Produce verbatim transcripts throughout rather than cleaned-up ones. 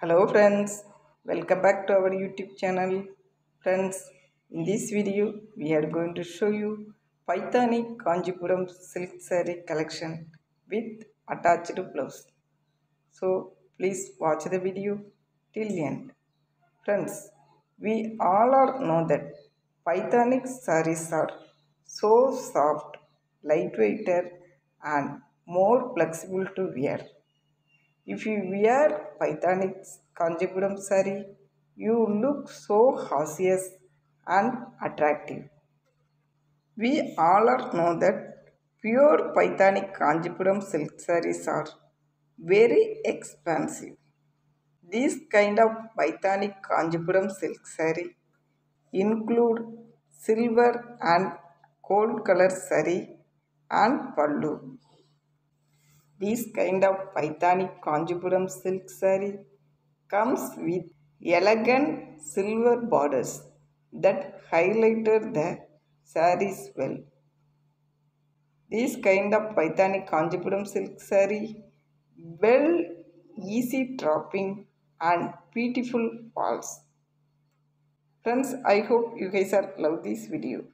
Hello friends, welcome back to our YouTube channel. Friends, in this video we are going to show you Paithani Kanchipuram silk saree collection with attached blouse. So please watch the video till the end. Friends, we all are know that Paithani sarees are so soft, lightweighter and more flexible to wear. If you wear Paithani Kanchipuram saree, you look so hauseous and attractive. We all are know that pure Paithani Kanchipuram silk sarees are very expensive. This kind of Paithani Kanchipuram silk saree include silver and gold color saree and pallu. This kind of Paithani Kanchipuram silk saree comes with elegant silver borders that highlighted the sarees well. This kind of Paithani Kanchipuram silk saree well easy dropping and beautiful falls. Friends, I hope you guys are love this video.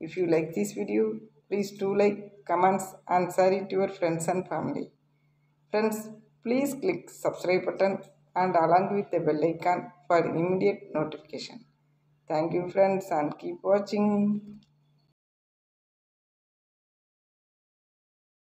If you like this video, please do like, comments and share it to your friends and family. Friends, please click subscribe button and along with the bell icon for immediate notification. Thank you friends and keep watching.